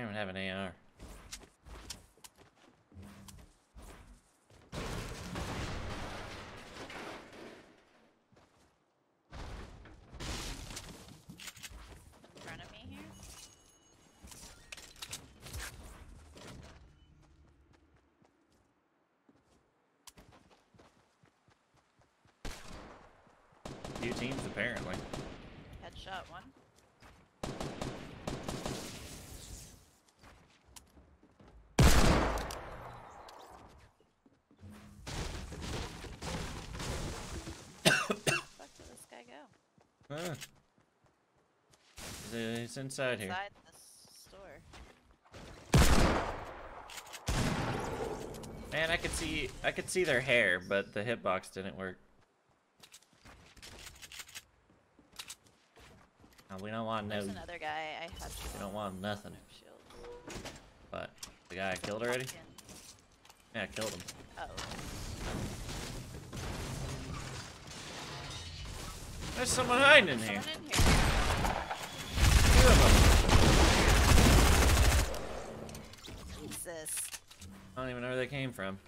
don't even have an AR. In front of me here? Two teams apparently. Headshot one. Huh. It's inside here. Inside the store. Man, I could see their hair, but the hitbox didn't work. Now, we don't want no. There's another guy I had. We don't want nothing. Shields. But the guy I killed already. Yeah, I killed him. Uh oh. There's someone hiding in here. Someone in here. Two of them. Jesus. I don't even know where they came from.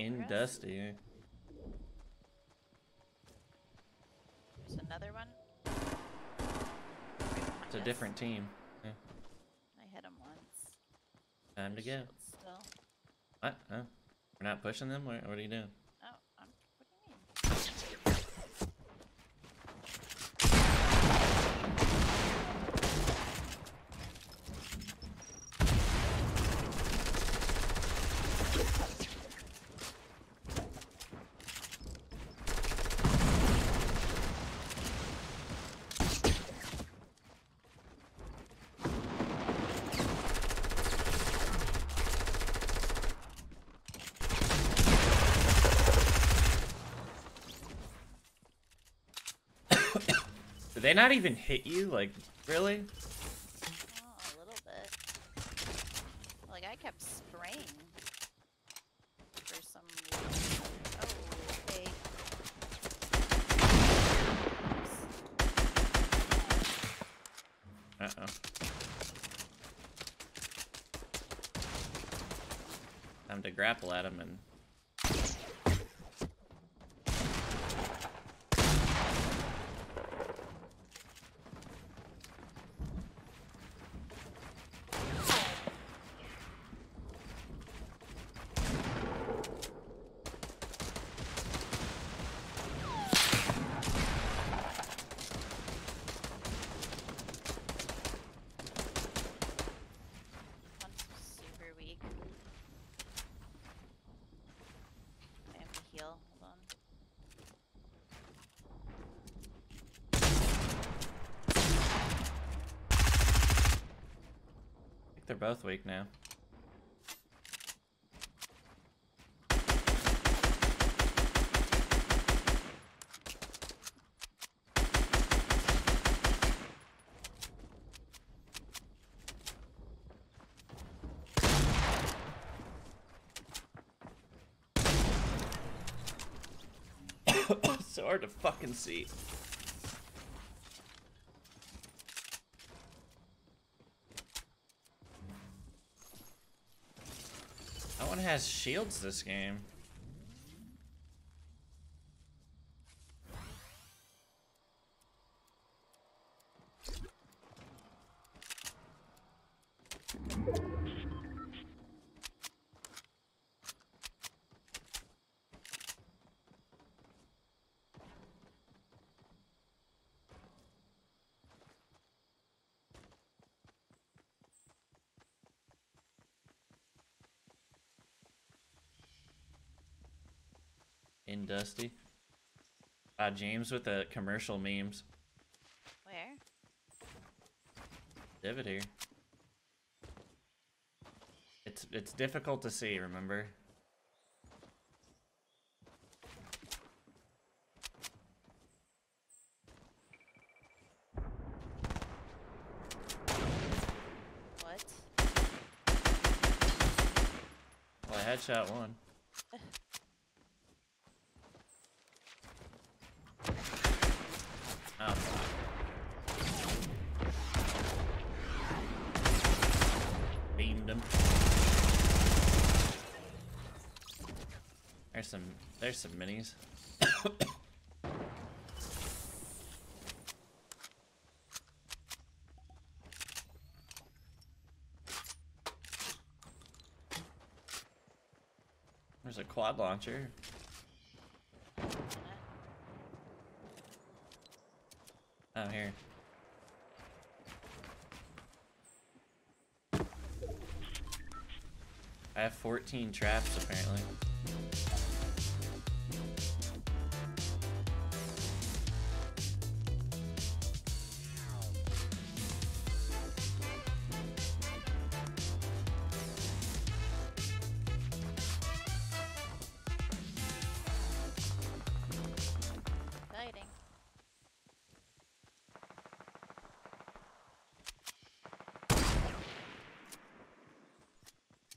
In Dusty. There's another one. It's a different team. Yeah. I hit him once. Time to go. Still. What? Huh? We're not pushing them? What are you doing? Oh, what do you mean? Did they not even hit you? Like, really? Oh, a little bit. Like, I kept spraying for some reason. Oh, okay. Uh-oh. Time to grapple at him and... They're both weak now. So hard to fucking see. Has shields this game. In Dusty. James with the commercial memes. Where? Divot here. It's difficult to see, remember? headshot one. Oh, fuck. Beamed him. There's some minis. There's a quad launcher. Out here. I have 14 traps apparently.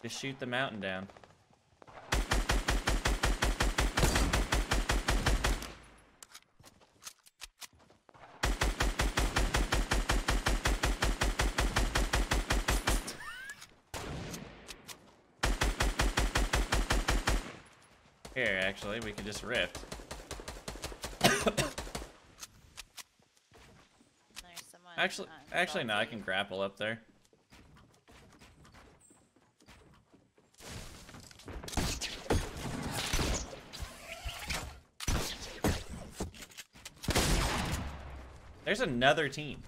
Just shoot the mountain down. Here, actually, we could just rift. Actually, no, I can grapple up there. There's another team.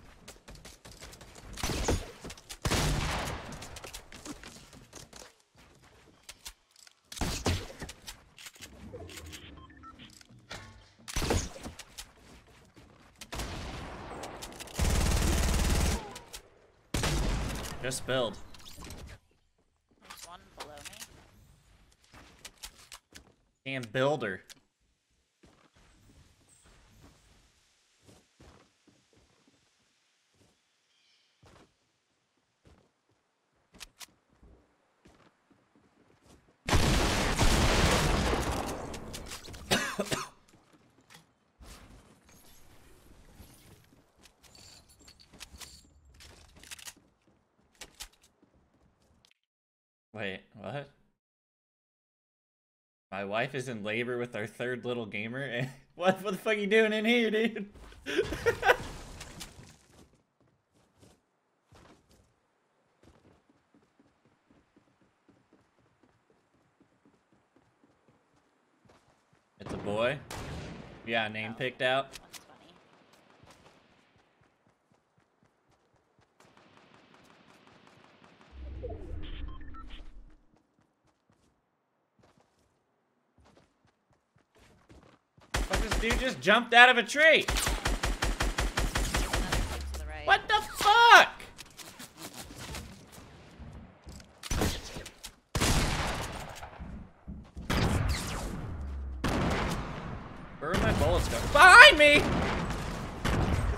Just build. There's one below me. And builder. Wait, what? My wife is in labor with our third little gamer and what the fuck are you doing in here, dude? It's a boy? Yeah, name picked out. Dude just jumped out of a tree. To the right. What the fuck? Where are my bullets going? Behind me!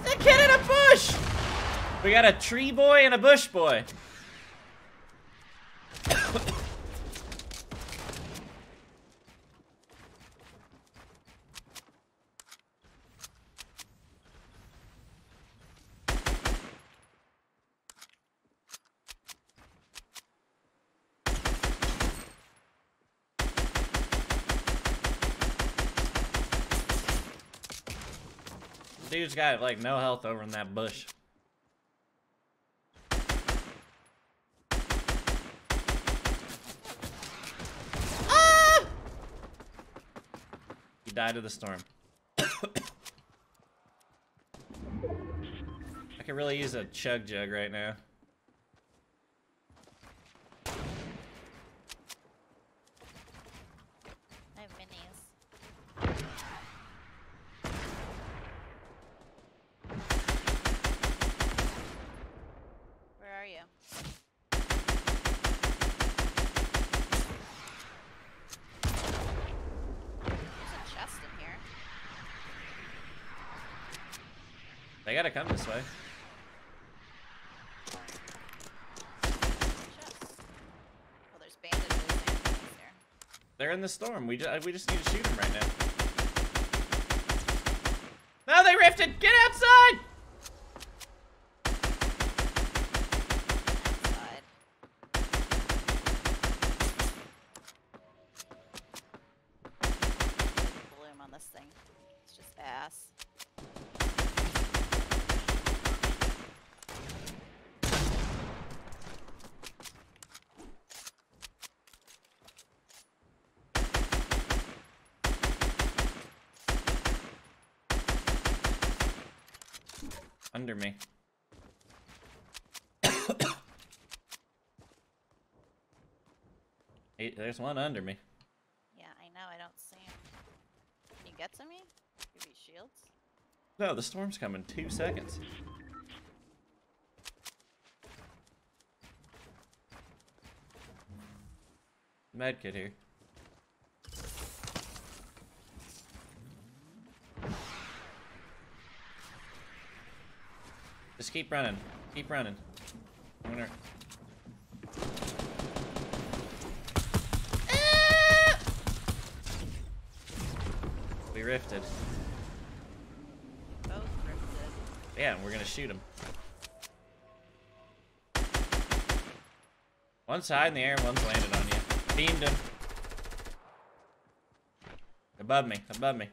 There's a kid in a bush! We got a tree boy and a bush boy. Dude's got like no health over in that bush. Ah! He died of the storm. I could really use a chug jug right now. They gotta come this way. Oh, there's bandages there. They're in the storm. We just need to shoot them right now. No, they rifted. Get outside. Under me. Hey, there's one under me. Yeah, I know. I don't see him. Can you get to me? Give me shields? No, the storm's coming. 2 seconds. Medkit here. Just keep running. Keep running. I'm gonna... Ah! We rifted. Both rifted. Yeah, and we're gonna shoot him. One's high in the air, one's landed on you. Beamed him. Above me. Above me.